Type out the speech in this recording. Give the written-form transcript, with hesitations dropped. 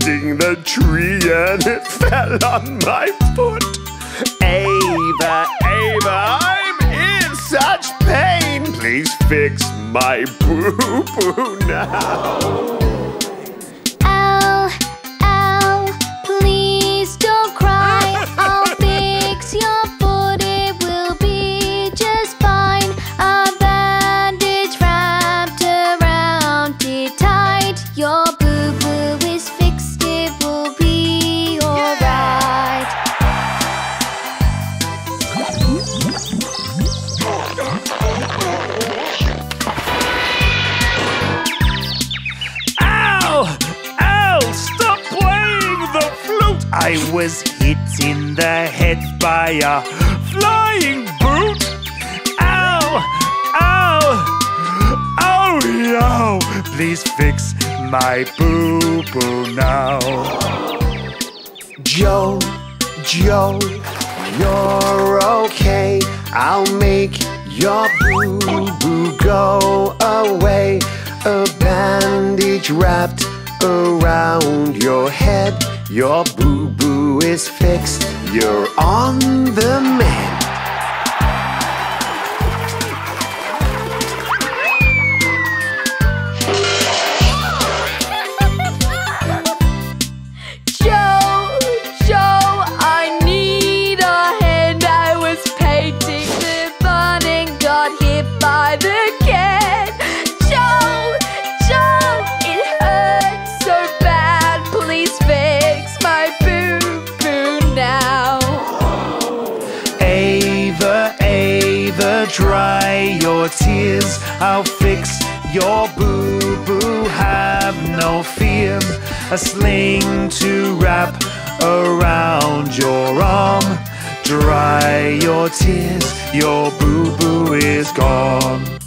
protecting the tree and it fell on my foot. Ava, Ava, I'm in such pain. Please fix my boo-boo now. I was hit in the head by a flying boot. Ow! Ow! Oh no! Please fix my boo-boo now. Joe, Joe, you're okay. I'll make your boo-boo go away. A bandage wrapped around your head. Your boo-boo is fixed. You're on the mend. Joe, Joe, I need a hand. I was painting the barn and got hit by the can. Joe, Joe, it hurts so bad. Please fix my boo-boo now. Ava, Ava, dry your tears. I'll fix your boo-boo, have no fear. A sling to wrap around your arm. Dry your tears, your boo-boo is gone.